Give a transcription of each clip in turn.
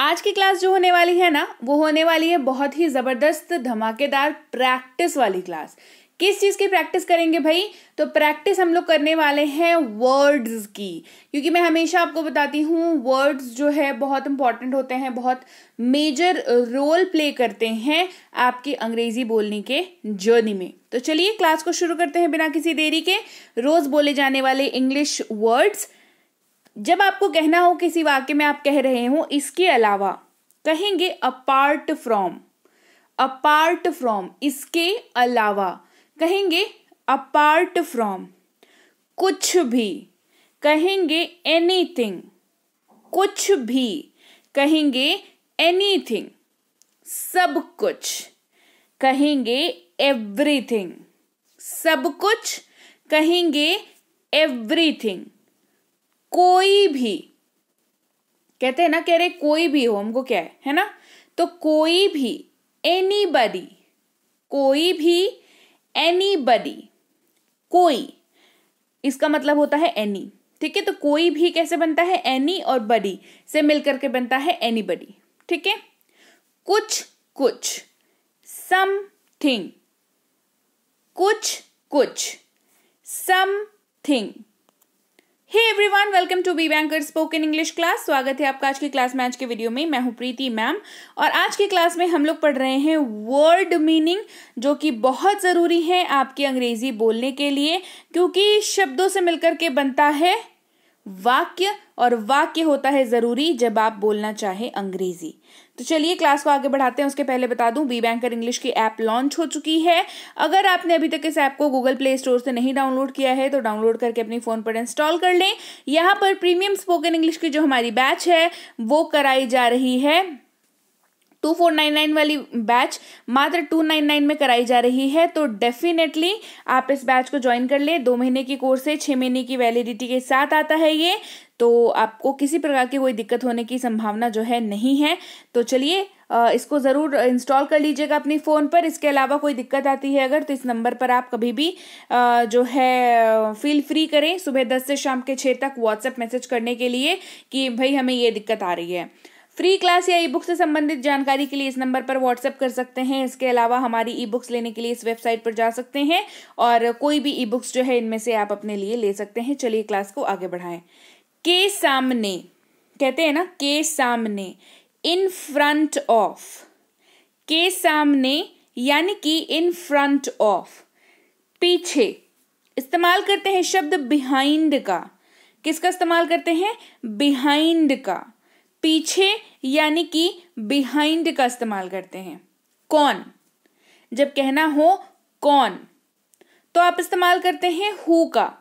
आज की क्लास जो होने वाली है ना, वो होने वाली है बहुत ही ज़बरदस्त धमाकेदार प्रैक्टिस वाली क्लास। किस चीज़ की प्रैक्टिस करेंगे भाई? तो प्रैक्टिस हम लोग करने वाले हैं वर्ड्स की, क्योंकि मैं हमेशा आपको बताती हूँ वर्ड्स जो है बहुत इंपॉर्टेंट होते हैं, बहुत मेजर रोल प्ले करते हैं आपकी अंग्रेजी बोलने के जर्नी में। तो चलिए क्लास को शुरू करते हैं बिना किसी देरी के। रोज़ बोले जाने वाले इंग्लिश वर्ड्स, जब आपको कहना हो किसी वाक्य में आप कह रहे हो इसके अलावा, कहेंगे अपार्ट फ्रॉम। अपार्ट फ्रॉम, इसके अलावा कहेंगे अपार्ट फ्रॉम। कुछ भी कहेंगे एनीथिंग। कुछ भी कहेंगे एनीथिंग। सब कुछ कहेंगे एवरीथिंग। सब कुछ कहेंगे एवरीथिंग। कोई भी कहते हैं ना, कह रहे कोई भी हो, हमको क्या है ना, तो कोई भी एनीबॉडी। कोई भी एनीबॉडी। कोई, इसका मतलब होता है एनी, ठीक है। तो कोई भी कैसे बनता है? एनी और बडी से मिलकर के बनता है एनीबॉडी, ठीक है। कुछ कुछ समथिंग। कुछ कुछ something. Hey everyone, welcome to B banker spoken English class. स्वागत है आपका आज की क्लास में, आज के वीडियो में। मैं हूं प्रीति मैम, और आज की क्लास में हम लोग पढ़ रहे हैं वर्ड मीनिंग, जो कि बहुत ज़रूरी है आपकी अंग्रेजी बोलने के लिए, क्योंकि शब्दों से मिलकर के बनता है वाक्य, और वाक्य होता है ज़रूरी जब आप बोलना चाहें अंग्रेजी। तो चलिए क्लास को आगे बढ़ाते हैं। उसके पहले बता दूं, बी बैंकर इंग्लिश की ऐप लॉन्च हो चुकी है। अगर आपने अभी तक इस ऐप को गूगल प्ले स्टोर से नहीं डाउनलोड किया है तो डाउनलोड करके अपने फ़ोन पर इंस्टॉल कर लें। यहाँ पर प्रीमियम स्पोकन इंग्लिश की जो हमारी बैच है वो कराई जा रही है। 2499 वाली बैच मात्र 299 में कराई जा रही है। तो डेफिनेटली आप इस बैच को ज्वाइन कर लें। 2 महीने की कोर्स है, 6 महीने की वैलिडिटी के साथ आता है ये। तो आपको किसी प्रकार की कोई दिक्कत होने की संभावना जो है नहीं है। तो चलिए इसको ज़रूर इंस्टॉल कर लीजिएगा अपने फ़ोन पर। इसके अलावा कोई दिक्कत आती है अगर, तो इस नंबर पर आप कभी भी जो है फील फ्री करें, सुबह 10 से शाम के 6 तक व्हाट्सएप मैसेज करने के लिए कि भाई हमें ये दिक्कत आ रही है। फ्री क्लास या ई बुक से संबंधित जानकारी के लिए इस नंबर पर व्हाट्सएप कर सकते हैं। इसके अलावा हमारी ई बुक्स लेने के लिए इस वेबसाइट पर जा सकते हैं, और कोई भी ई बुक्स जो है इनमें से आप अपने लिए ले सकते हैं। चलिए क्लास को आगे बढ़ाएं। के सामने, कहते हैं ना, के सामने, इन फ्रंट ऑफ। के सामने यानी कि इन फ्रंट ऑफ। पीछे इस्तेमाल करते हैं शब्द बिहाइंड का। किसका इस्तेमाल करते हैं? बिहाइंड का। पीछे यानी कि बिहाइंड का इस्तेमाल करते हैं। कौन, जब कहना हो कौन, तो आप इस्तेमाल करते हैं हु का।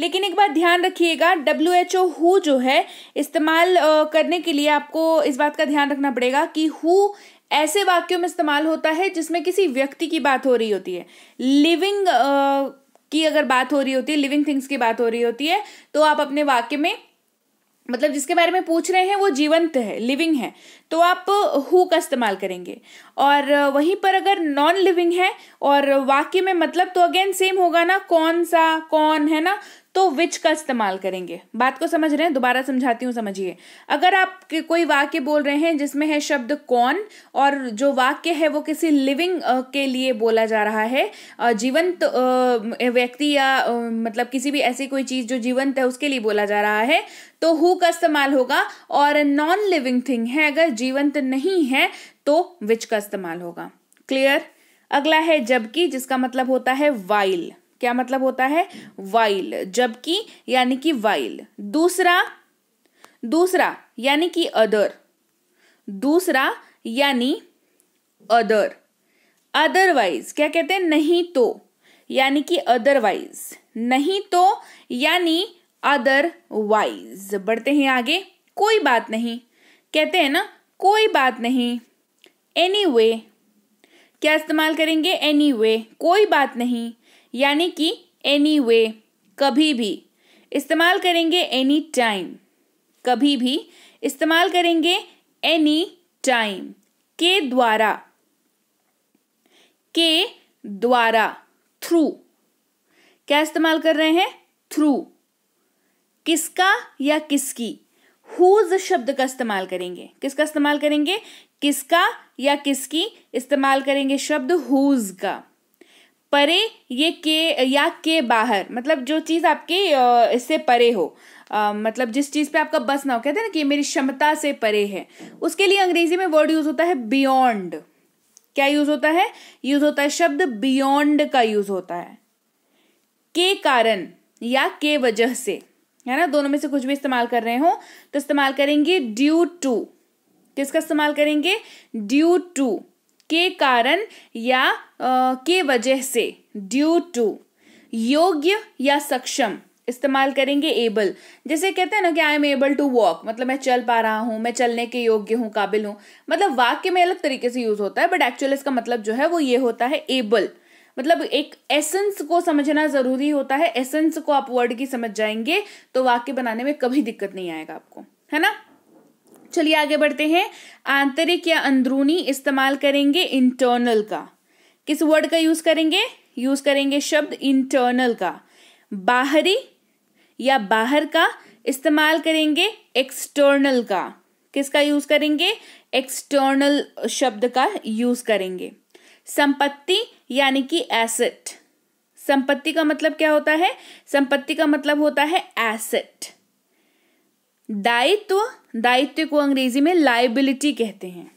लेकिन एक बात ध्यान रखिएगा, WHO हु जो है इस्तेमाल करने के लिए आपको इस बात का ध्यान रखना पड़ेगा कि हु ऐसे वाक्यों में इस्तेमाल होता है जिसमें किसी व्यक्ति की बात हो रही होती है। लिविंग की अगर बात हो रही होती है, लिविंग थिंग्स की बात हो रही होती है, तो आप अपने वाक्य में, मतलब जिसके बारे में पूछ रहे हैं वो जीवंत है, लिविंग है, तो आप हु का इस्तेमाल करेंगे। और वहीं पर अगर नॉन लिविंग है और वाक्य में मतलब, तो अगेन सेम होगा ना, कौन सा, कौन, है ना, तो विच का इस्तेमाल करेंगे। बात को समझ रहे हैं? दोबारा समझाती हूँ, समझिए। अगर आप कोई वाक्य बोल रहे हैं जिसमें है शब्द कौन, और जो वाक्य है वो किसी लिविंग के लिए बोला जा रहा है, जीवंत व्यक्ति या मतलब किसी भी ऐसी कोई चीज़ जो जीवंत है उसके लिए बोला जा रहा है, तो हु का इस्तेमाल होगा। और नॉन लिविंग थिंग है, अगर जीवंत नहीं है, तो विच का इस्तेमाल होगा। क्लियर? अगला है जबकि, जिसका मतलब होता है वाइल। क्या मतलब होता है? वाइल। जबकि यानी कि वाइल। दूसरा, दूसरा यानी कि अदर। दूसरा यानी अदर। अदरवाइज क्या कहते हैं? नहीं तो, यानी कि अदरवाइज। नहीं तो यानी अदरवाइज। बढ़ते हैं आगे। कोई बात नहीं, कहते हैं ना, कोई बात नहीं। एनीवे, क्या इस्तेमाल करेंगे? एनीवे। कोई बात नहीं यानी कि एनीवे। कभी भी इस्तेमाल करेंगे एनी टाइम। कभी भी इस्तेमाल करेंगे एनी टाइम। के द्वारा, के द्वारा। थ्रू, क्या इस्तेमाल कर रहे हैं? थ्रू। किसका या किसकी? हुज शब्द का इस्तेमाल करेंगे, किसका इस्तेमाल करेंगे, किसका या किसकी इस्तेमाल करेंगे शब्द हुज का। परे ये के या के बाहर, मतलब जो चीज़ आपके इससे परे हो, मतलब जिस चीज़ पे आपका बस ना हो, कहते हैं ना कि मेरी क्षमता से परे है, उसके लिए अंग्रेजी में वर्ड यूज होता है बियॉन्ड। क्या यूज होता है, यूज होता है शब्द बियॉन्ड का यूज होता है, के कारण या के वजह से, है ना, दोनों में से कुछ भी इस्तेमाल कर रहे हो तो इस्तेमाल करेंगे ड्यू टू। किसका इस्तेमाल करेंगे, ड्यू टू, के कारण या के वजह से, ड्यू टू। योग्य या सक्षम इस्तेमाल करेंगे एबल, जैसे कहते हैं ना कि I am able to walk, मतलब मैं चल पा रहा हूँ, मैं चलने के योग्य हूँ, काबिल हूँ, मतलब वाक्य में अलग तरीके से यूज होता है, बट एक्चुअल इसका मतलब जो है वो ये होता है एबल, मतलब एक एसेंस को समझना जरूरी होता है, एसेंस को आप वर्ड की समझ जाएंगे तो वाक्य बनाने में कभी दिक्कत नहीं आएगा आपको, है ना। चलिए आगे बढ़ते हैं, आंतरिक या अंदरूनी इस्तेमाल करेंगे इंटरनल का। किस वर्ड का यूज करेंगे, यूज करेंगे शब्द इंटरनल का। बाहरी या बाहर का इस्तेमाल करेंगे एक्सटर्नल का। किसका यूज करेंगे, एक्सटर्नल शब्द का यूज करेंगे। संपत्ति यानी कि एसेट, संपत्ति का मतलब क्या होता है, संपत्ति का मतलब होता है एसेट। दायित्व, दायित्व को अंग्रेजी में लायबिलिटी कहते हैं,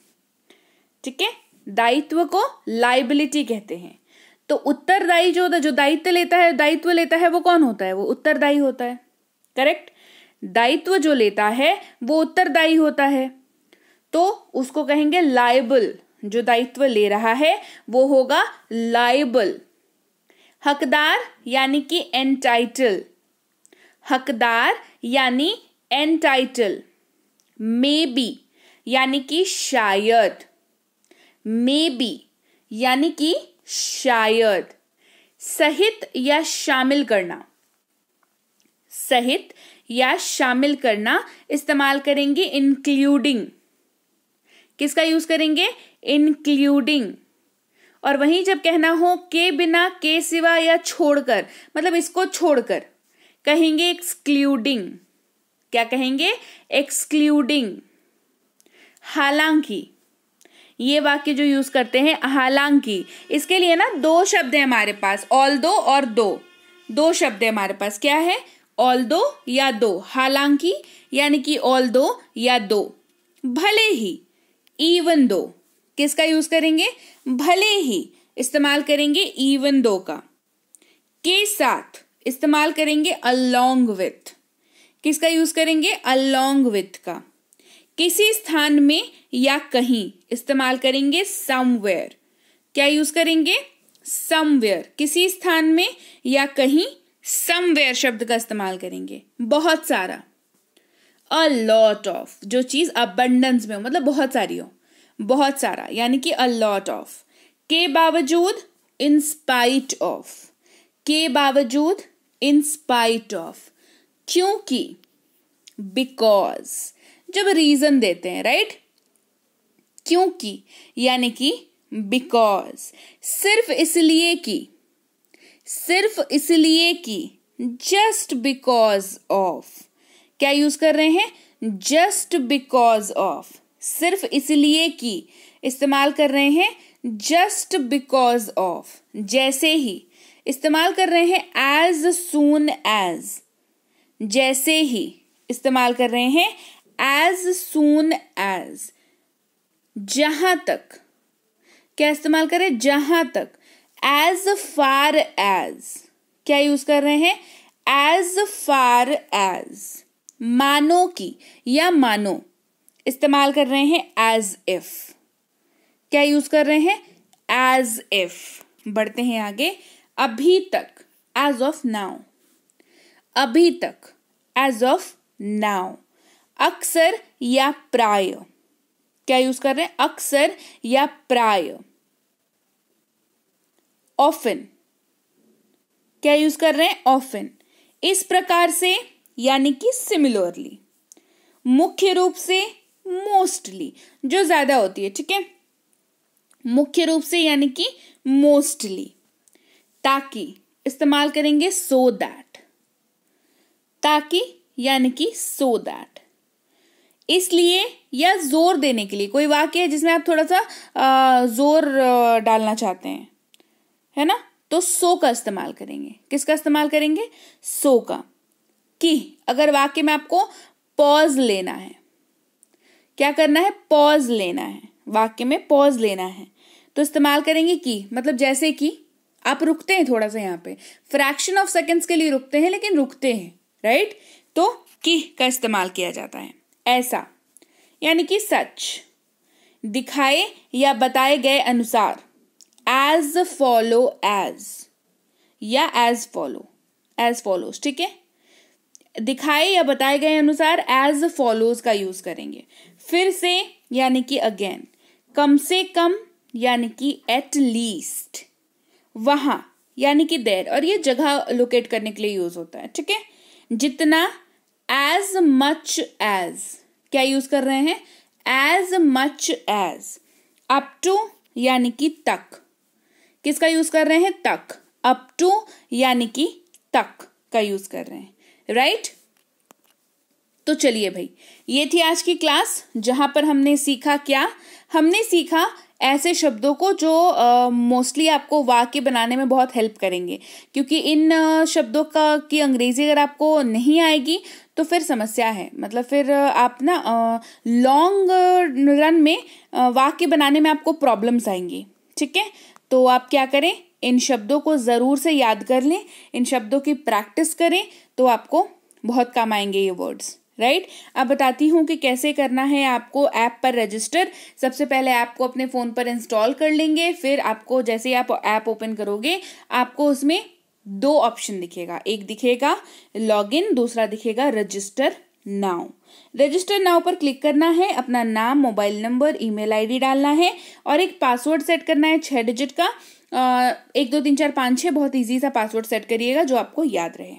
ठीक है, दायित्व को लायबिलिटी कहते हैं। तो उत्तरदायी जो होता है, जो दायित्व लेता है वो कौन होता है, वो उत्तरदायी होता है, करेक्ट। दायित्व जो लेता है वो उत्तरदायी होता है तो उसको कहेंगे लायबल, जो दायित्व ले रहा है वो होगा लायबल। हकदार यानी कि एंटाइटल, हकदार यानी एंटाइटल। मे बी यानी कि शायद, मे बी यानी कि शायद। सहित या शामिल करना, सहित या शामिल करना इस्तेमाल करेंगे इंक्लूडिंग। किसका यूज करेंगे, इंक्लूडिंग। और वहीं जब कहना हो के बिना, के सिवा या छोड़कर, मतलब इसको छोड़कर, कहेंगे एक्सक्लूडिंग। क्या कहेंगे, एक्सक्लूडिंग। हालांकि, ये वाक्य जो यूज करते हैं हालांकि, इसके लिए ना दो शब्द हैं हमारे पास, ऑल दो और दो, दो शब्द हैं हमारे पास। क्या है, ऑल दो या दो। हालांकि यानी कि ऑल दो या दो। भले ही, इवन दो। किसका यूज करेंगे, भले ही इस्तेमाल करेंगे इवन दो का। के साथ इस्तेमाल करेंगे अलोंग विथ। किसका यूज करेंगे, अलोंग विथ का। किसी स्थान में या कहीं इस्तेमाल करेंगे समवेयर। क्या यूज करेंगे, समवेयर। किसी स्थान में या कहीं समवेयर शब्द का इस्तेमाल करेंगे। बहुत सारा, अ लॉट ऑफ, जो चीज अबंडेंस में हो, मतलब बहुत सारी हो, बहुत सारा यानी कि अ लॉट ऑफ। के बावजूद, इन स्पाइट ऑफ। के बावजूद, इन स्पाइट ऑफ। क्योंकि, बिकॉज, जब रीजन देते हैं, राइट, क्योंकि यानी कि बिकॉज। सिर्फ इसलिए कि, सिर्फ इसलिए कि, जस्ट बिकॉज ऑफ। क्या यूज कर रहे हैं, जस्ट बिकॉज ऑफ। सिर्फ इसलिए कि इस्तेमाल कर रहे हैं जस्ट बिकॉज ऑफ। जैसे ही इस्तेमाल कर रहे हैं एज सून एज। जैसे ही इस्तेमाल कर रहे हैं एज सून एज। जहां तक, क्या इस्तेमाल कर रहे हैं, जहां तक। As far as. क्या यूज कर रहे हैं, एज फार एज। मानो की या मानो इस्तेमाल कर रहे हैं एज इफ। क्या यूज कर रहे हैं, एज इफ। बढ़ते हैं आगे, अभी तक, एज ऑफ नाउ। अभी तक, एज ऑफ नाउ। अक्सर या प्राय। क्या यूज कर रहे हैं, अक्सर या प्राय। ऑफन। क्या यूज कर रहे हैं, ऑफन। इस प्रकार से यानी कि सिमिलरली। मुख्य रूप से, मोस्टली, जो ज्यादा होती है, ठीक है, मुख्य रूप से यानी कि मोस्टली। ताकि इस्तेमाल करेंगे सो दैट। ताकि यानी कि सो दैट। इसलिए या जोर देने के लिए, कोई वाक्य है जिसमें आप थोड़ा सा जोर डालना चाहते हैं, है ना, तो सो का इस्तेमाल करेंगे। किसका इस्तेमाल करेंगे? सो का। कि अगर वाक्य में आपको पॉज लेना है, क्या करना है? पॉज लेना है, वाक्य में पॉज लेना है, तो इस्तेमाल करेंगे कि। मतलब जैसे कि आप रुकते हैं थोड़ा सा, यहाँ पे फ्रैक्शन ऑफ सेकंड्स के लिए रुकते हैं, लेकिन रुकते हैं, राइट, तो कि का इस्तेमाल किया जाता है। ऐसा यानी कि सच, दिखाए या बताए गए अनुसार, एज फॉलो एज या एज फॉलो एज फॉलोज, ठीक है, दिखाए या बताए गए अनुसार एज फॉलोज का यूज करेंगे। फिर से यानी कि अगेन, कम से कम यानी कि एट लीस्ट, वहां यानी कि देर, और ये जगह लोकेट करने के लिए यूज होता है, ठीक है। जितना, एज मच एज, क्या यूज कर रहे हैं? As much as. Up to यानी कि तक, किसका यूज कर रहे हैं? तक, अप टू यानी कि तक का यूज कर रहे हैं, राइट। तो चलिए भाई, ये थी आज की क्लास, जहां पर हमने सीखा, क्या हमने सीखा, ऐसे शब्दों को जो मोस्टली आपको वाक्य बनाने में बहुत हेल्प करेंगे, क्योंकि इन शब्दों का की अंग्रेजी अगर आपको नहीं आएगी तो फिर समस्या है। मतलब फिर आप ना लॉन्ग रन में वाक्य बनाने में आपको प्रॉब्लम्स आएंगी, ठीक है। तो आप क्या करें, इन शब्दों को ज़रूर से याद कर लें, इन शब्दों की प्रैक्टिस करें, तो आपको बहुत काम आएंगे ये वर्ड्स, राइट। अब बताती हूँ कि कैसे करना है आपको ऐप पर रजिस्टर। सबसे पहले आपको अपने फ़ोन पर इंस्टॉल कर लेंगे, फिर आपको जैसे ही आप ऐप ओपन करोगे आपको उसमें दो ऑप्शन दिखेगा, एक दिखेगा लॉगिन, दूसरा दिखेगा रजिस्टर नाउ। रजिस्टर नाउ पर क्लिक करना है, अपना नाम, मोबाइल नंबर, ईमेल आईडी डालना है और एक पासवर्ड सेट करना है 6 डिजिट का, 1 2 3 4 5 6, बहुत ईजी सा पासवर्ड सेट करिएगा जो आपको याद रहे,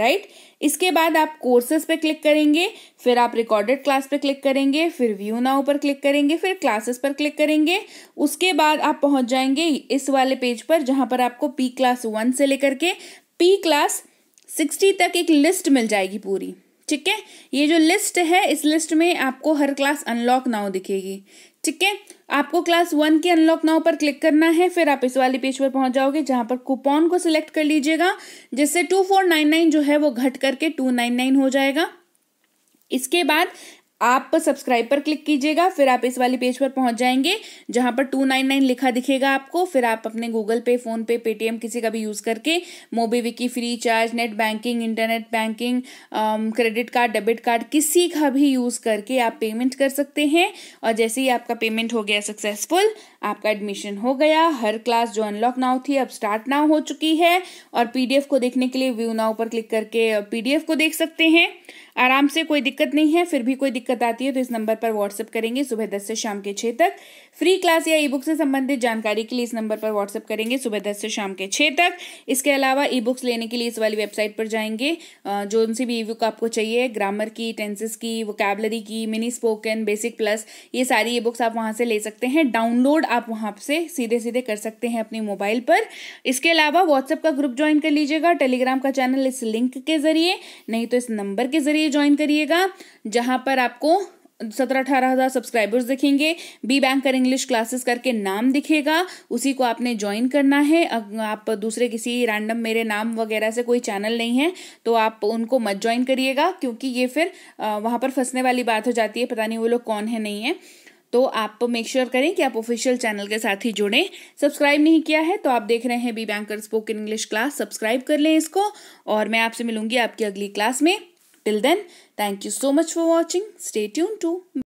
राइट। इसके बाद आप कोर्सेज पे क्लिक करेंगे, फिर आप रिकॉर्डेड क्लास पे क्लिक करेंगे, फिर व्यू नाउ पर क्लिक करेंगे, फिर क्लासेस पर क्लिक करेंगे। उसके बाद आप पहुंच जाएंगे इस वाले पेज पर, जहां पर आपको P क्लास 1 से लेकर के P क्लास 60 तक एक लिस्ट मिल जाएगी पूरी, ठीक है। ये जो लिस्ट है, इस लिस्ट में आपको हर क्लास अनलॉक नाउ दिखेगी, ठीक है। आपको क्लास 1 के अनलॉक नाउ पर क्लिक करना है, फिर आप इस वाले पेज पर पहुंच जाओगे जहां पर कूपन को सिलेक्ट कर लीजिएगा, जिससे 2499 जो है वो घट करके 299 हो जाएगा। इसके बाद आप सब्सक्राइब पर क्लिक कीजिएगा, फिर आप इस वाले पेज पर पहुंच जाएंगे जहां पर 299 लिखा दिखेगा आपको। फिर आप अपने गूगल पे, फोन पे, पेटीएम किसी का भी यूज़ करके MobiKwik, free charge, net banking, internet banking, credit card, debit card, किसी का भी यूज़ करके आप पेमेंट कर सकते हैं। और जैसे ही आपका पेमेंट हो गया सक्सेसफुल, आपका एडमिशन हो गया। हर क्लास जो अनलॉक नाउ थी अब स्टार्ट नाउ हो चुकी है, और PDF को देखने के लिए व्यू नाउ पर क्लिक करके PDF को देख सकते हैं आराम से, कोई दिक्कत नहीं है। फिर भी कोई दिक्कत आती है तो इस नंबर पर व्हाट्सएप करेंगे, सुबह 10 से शाम के 6 तक। फ्री क्लास या ई बुक से संबंधित जानकारी के लिए इस नंबर पर व्हाट्सएप करेंगे, सुबह 10 से शाम के 6 तक। इसके अलावा ई बुक्स लेने के लिए इस वाली वेबसाइट पर जाएंगे, जो उनसे भी ई बुक आपको चाहिए, ग्रामर की, टेंसेस की, वोकैबलरी की, मिनी स्पोकन, बेसिक प्लस, ये सारी ई बुक्स आप वहाँ से ले सकते हैं। डाउनलोड आप वहाँ से सीधे सीधे कर सकते हैं अपने मोबाइल पर। इसके अलावा व्हाट्सएप का ग्रुप ज्वाइन कर लीजिएगा, टेलीग्राम का चैनल इस लिंक के जरिए, नहीं तो इस नंबर के जरिए ज्वाइन करिएगा, जहां पर आपको 17-18 हज़ार सब्सक्राइबर्स दिखेंगे। B बैंकर इंग्लिश क्लासेस करके नाम दिखेगा, उसी को आपने ज्वाइन करना है। अगर आप दूसरे किसी रैंडम मेरे नाम वगैरह से कोई चैनल नहीं है तो आप उनको मत ज्वाइन करिएगा, क्योंकि ये फिर वहाँ पर फंसने वाली बात हो जाती है, पता नहीं वो लोग कौन है, नहीं है। तो आप मेक श्योर करें कि आप ऑफिशियल चैनल के साथ ही जुड़ें। सब्सक्राइब नहीं किया है तो आप देख रहे हैं B banker spoken English class, subscribe कर लें इसको, और मैं आपसे मिलूंगी आपकी अगली क्लास में। Till then, thank you so much for watching. Stay tuned to